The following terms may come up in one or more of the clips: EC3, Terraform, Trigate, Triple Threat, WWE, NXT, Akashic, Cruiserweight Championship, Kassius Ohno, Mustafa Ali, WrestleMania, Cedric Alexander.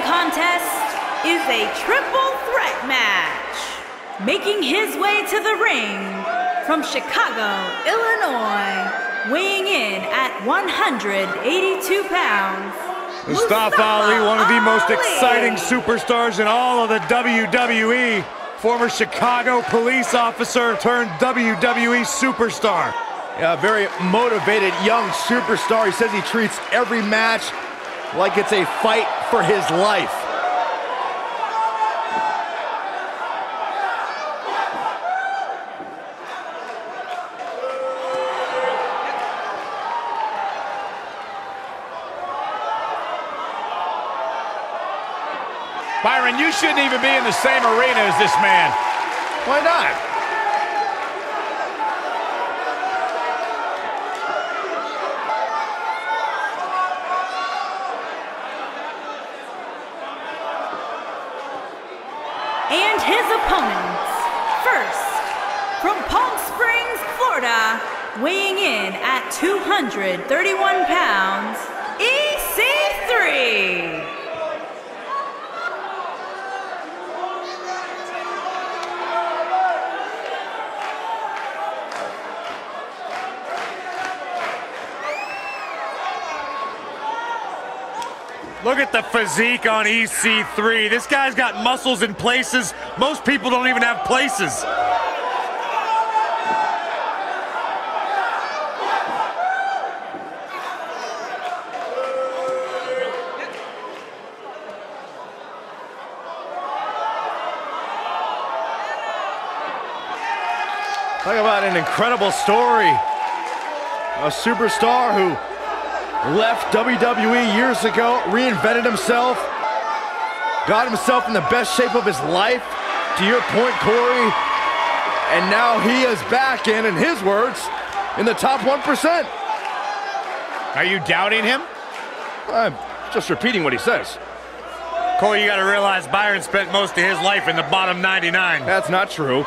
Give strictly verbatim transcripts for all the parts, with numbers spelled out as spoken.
wrestling contest is a triple threat match. Making his way to the ring from Chicago, Illinois, weighing in at one hundred eighty-two pounds, Mustafa, Mustafa Ali, one of the most Ali. exciting superstars in all of the W W E. Former Chicago police officer turned W W E superstar. Yeah, a very motivated young superstar. He says he treats every match like it's a fight for his life. Byron, you shouldn't even be in the same arena as this man. Why not? And his opponents. First, from Palm Springs, Florida, weighing in at two hundred thirty-one pounds, E C three. Look at the physique on E C three. This guy's got muscles in places most people don't even have places. Talk about an incredible story. A superstar who left W W E years ago, reinvented himself, got himself in the best shape of his life, to your point, Corey, and now he is back in, in his words, in the top one percent. Are you doubting him? I'm just repeating what he says. Corey, you gotta realize Byron spent most of his life in the bottom ninety-nine. That's not true.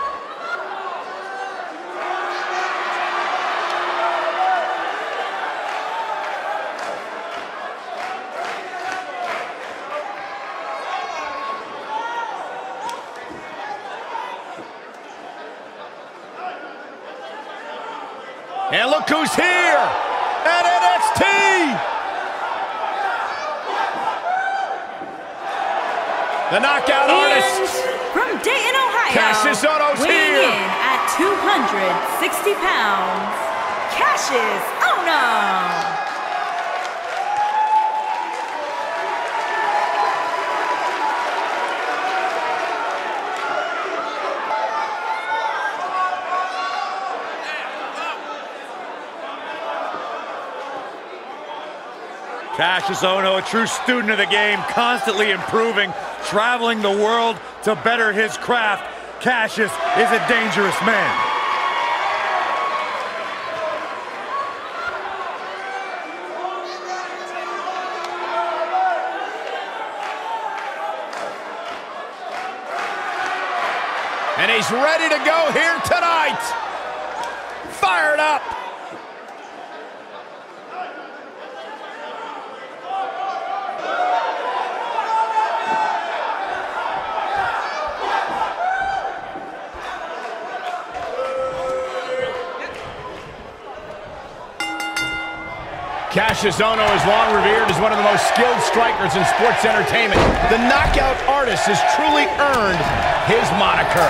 And look who's here at N X T! The knockout and artist from Dayton, Ohio, Kassius Ohno's here in at two hundred sixty pounds, Kassius Ohno. Kassius Ohno, a true student of the game, constantly improving, traveling the world to better his craft. Kassius is a dangerous man. And he's ready to go here tonight. Fired up. Kassius Ohno is long revered as one of the most skilled strikers in sports entertainment. The knockout artist has truly earned his moniker.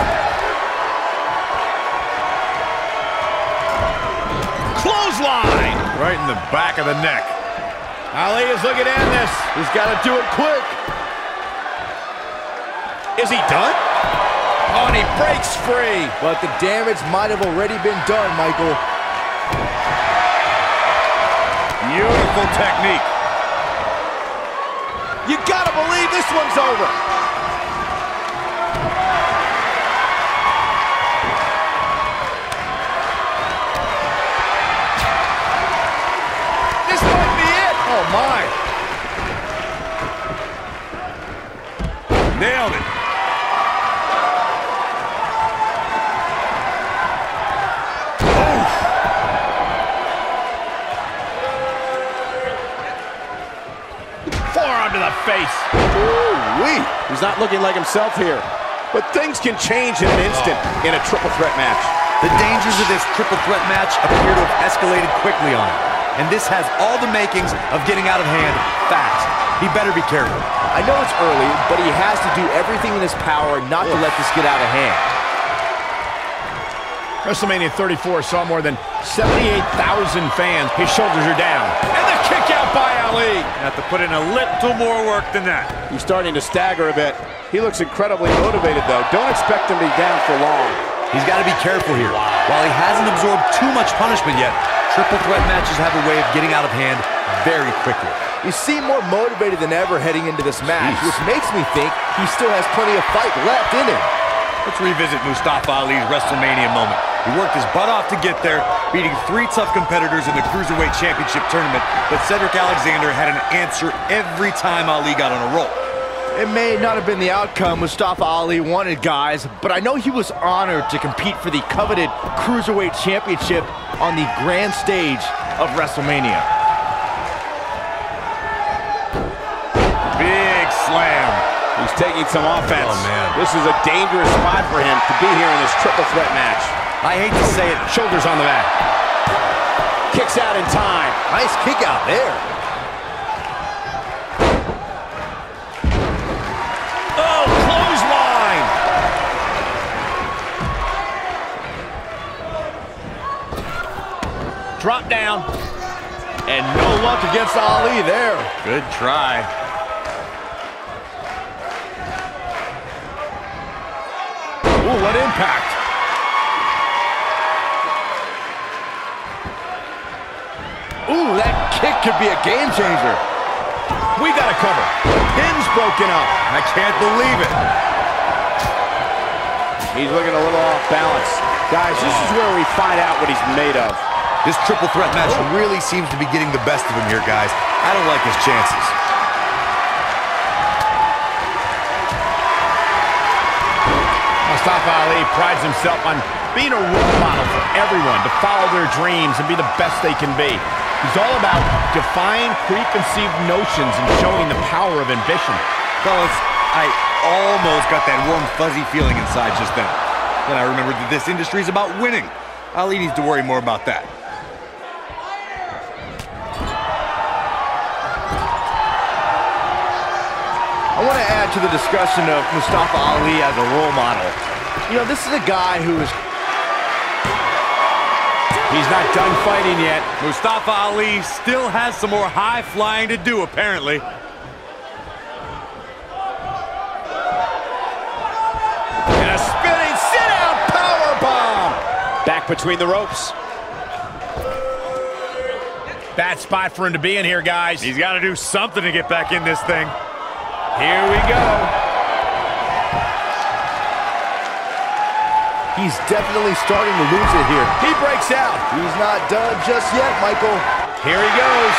Clothesline! Right in the back of the neck. Ali is looking at this. He's got to do it quick. Is he done? Oh, and he breaks free. But the damage might have already been done, Michael. Beautiful technique. You gotta believe this one's over. This might be it. Oh my. Nailed it. Forearm to the face. Ooh. Ooh-wee. He's not looking like himself here. But things can change in an instant in a triple threat match. The dangers of this triple threat match appear to have escalated quickly on him. And this has all the makings of getting out of hand fast. He better be careful. I know it's early, but he has to do everything in his power not yeah. to let this get out of hand. WrestleMania thirty-four saw more than seventy-eight thousand fans. His shoulders are down. And the kick out by Ali. You have to put in a little more work than that. He's starting to stagger a bit. He looks incredibly motivated, though. Don't expect him to be down for long. He's got to be careful here. While he hasn't absorbed too much punishment yet, triple threat matches have a way of getting out of hand very quickly. You seem more motivated than ever heading into this match, Jeez. which makes me think he still has plenty of fight left in him. Let's revisit Mustafa Ali's WrestleMania moment. He worked his butt off to get there, beating three tough competitors in the Cruiserweight Championship tournament, but Cedric Alexander had an answer every time Ali got on a roll. It may not have been the outcome Mustafa Ali wanted, guys, but I know he was honored to compete for the coveted Cruiserweight Championship on the grand stage of WrestleMania. Big slam. He's taking some offense. Oh, man. This is a dangerous spot for him to be here in this triple threat match. I hate to say it. Shoulders on the mat. Kicks out in time. Nice kick out there. Drop down. And no luck against Ali there. Good try. Ooh, what impact. Ooh, that kick could be a game changer. We got to cover. Pin's broken up. I can't believe it. He's looking a little off balance. Guys, this is where we find out what he's made of. This triple threat match really seems to be getting the best of him here, guys. I don't like his chances. Mustafa Ali prides himself on being a role model for everyone to follow their dreams and be the best they can be. He's all about defying preconceived notions and showing the power of ambition. Fellas, I almost got that warm, fuzzy feeling inside just then. Then I remembered that this industry is about winning. Ali needs to worry more about that. I want to add to the discussion of Mustafa Ali as a role model. You know, this is a guy who is... He's not done fighting yet. Mustafa Ali still has some more high flying to do, apparently. And a spinning sit-out powerbomb. Back between the ropes. Bad spot for him to be in here, guys. He's got to do something to get back in this thing. Here we go. He's definitely starting to lose it here. He breaks out. He's not done just yet, Michael. Here he goes.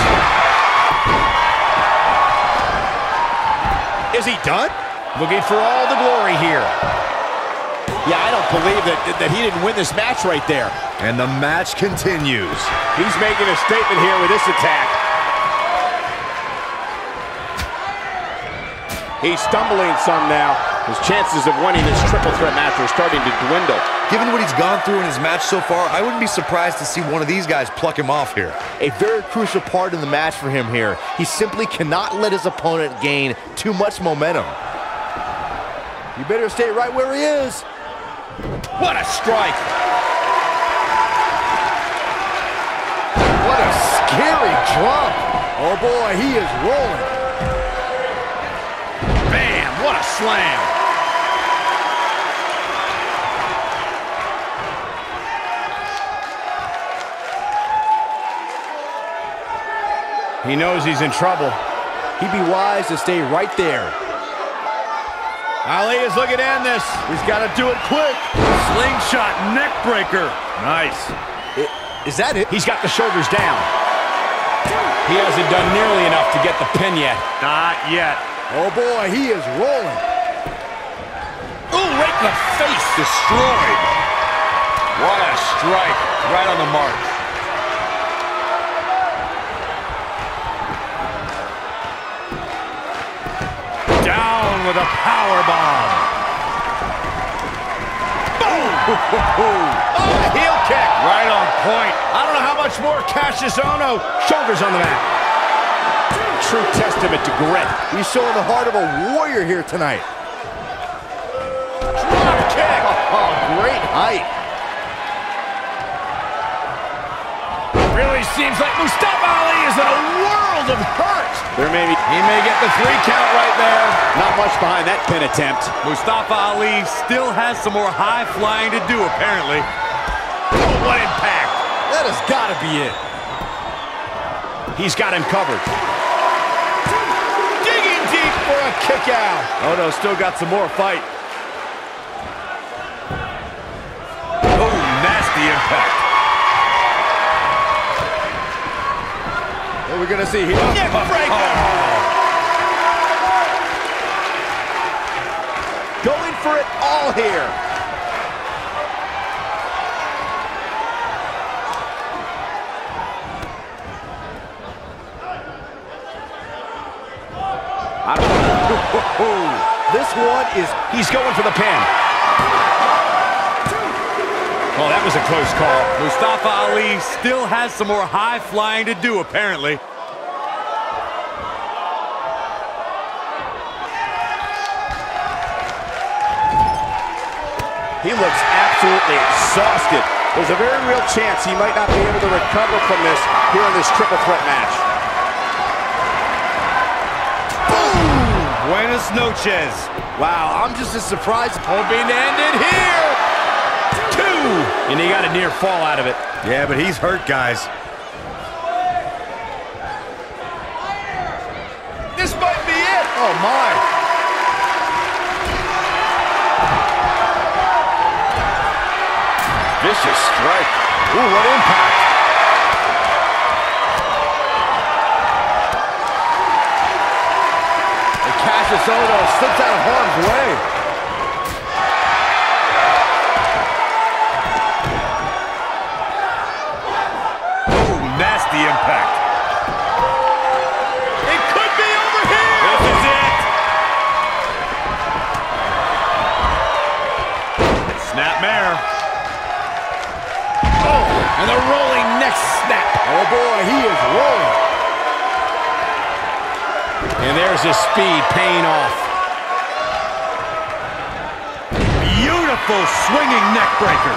Is he done? Looking for all the glory here. Yeah, I don't believe that, that he didn't win this match right there. And the match continues. He's making a statement here with this attack. He's stumbling some now. His chances of winning this triple threat match are starting to dwindle. Given what he's gone through in his match so far, I wouldn't be surprised to see one of these guys pluck him off here. A very crucial part in the match for him here. He simply cannot let his opponent gain too much momentum. You better stay right where he is. What a strike. What a scary drop. Oh boy, he is rolling. What a slam. He knows he's in trouble. He'd be wise to stay right there. Ali is looking at this. He's got to do it quick. Slingshot neck breaker. Nice. It, is that it? He's got the shoulders down. He hasn't done nearly enough to get the pin yet. Not yet. Oh, boy, he is rolling. Ooh, right in the face. Destroyed. What a strike. Right on the mark. Down with a power bomb. Boom! Oh, a heel kick. Right on point. I don't know how much more Kassius Ohno. Shoulders on the mat. True testament to grit. You saw the heart of a warrior here tonight. Drop kick. Oh, great height. Really seems like Mustafa Ali is in a world of hurt. There may be, he may get the three count right there. Not much behind that pin attempt. Mustafa Ali still has some more high flying to do, apparently. Oh, what impact. That has got to be it. He's got him covered. Digging deep for a kick out. Oh, no, still got some more fight. Oh, nasty impact. We're gonna see here. Neck breaker. Oh. Going for it all here. This one is, he's going for the pin. Oh, that was a close call. Mustafa Ali still has some more high flying to do, apparently. He looks absolutely exhausted. There's a very real chance he might not be able to recover from this here in this triple threat match. Boom! Buenas noches. Wow, I'm just as surprised. Hoping to end it here. Two! And he got a near fall out of it. Yeah, but he's hurt, guys. This might be it. Oh, my. Vicious strike. Ooh, what impact. And Kassius Ohno slips out of harm's way. Ooh, nasty impact. It could be over here. This is it. Snapmare. And the rolling neck snap. Oh, boy, he is rolling. And there's his speed paying off. Beautiful swinging neck breaker.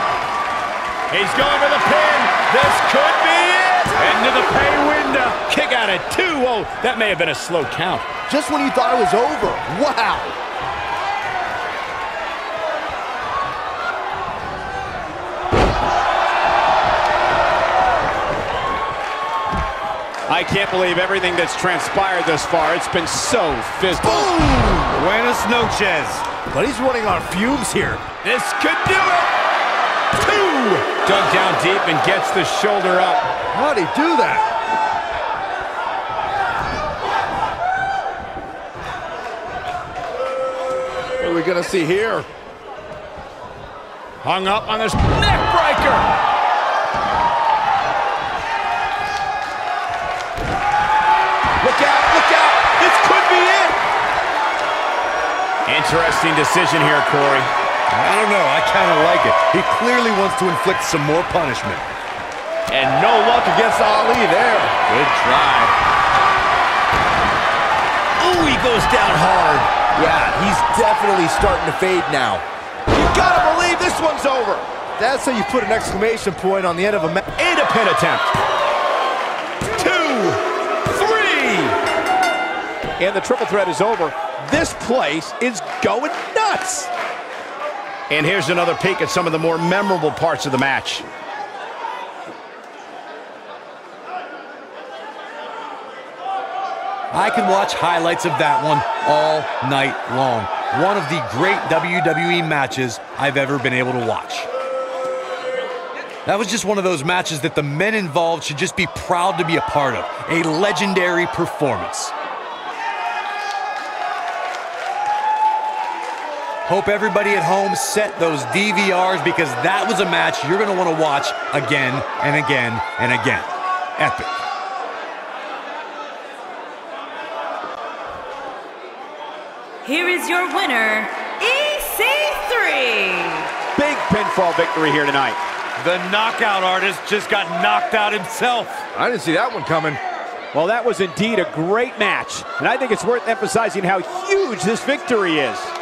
He's going for the pin. This could be it. Into the pay window. Kick out at two. Oh, that may have been a slow count. Just when you thought it was over. Wow. I can't believe everything that's transpired thus far. It's been so physical. Boom! Buenas noches. But he's running on fumes here. This could do it. Two! Dug down deep and gets the shoulder up. How'd he do that? What are we gonna see here? Hung up on this neck breaker. Look out, look out. This could be it. Interesting decision here, Corey. I don't know. I kind of like it. He clearly wants to inflict some more punishment. And no luck against Ali there. Good try. Ooh, he goes down hard. Yeah, he's definitely starting to fade now. You gotta believe this one's over. That's how you put an exclamation point on the end of a match. And a pin attempt. And the triple threat is over. This place is going nuts. And here's another peek at some of the more memorable parts of the match. I can watch highlights of that one all night long. One of the great W W E matches I've ever been able to watch. That was just one of those matches that the men involved should just be proud to be a part of. A legendary performance. Hope everybody at home set those D V Rs, because that was a match you're going to want to watch again and again and again. Epic. here is your winner, E C three. Big pinfall victory here tonight. The knockout artist just got knocked out himself. I didn't see that one coming. Well, that was indeed a great match, and I think it's worth emphasizing how huge this victory is.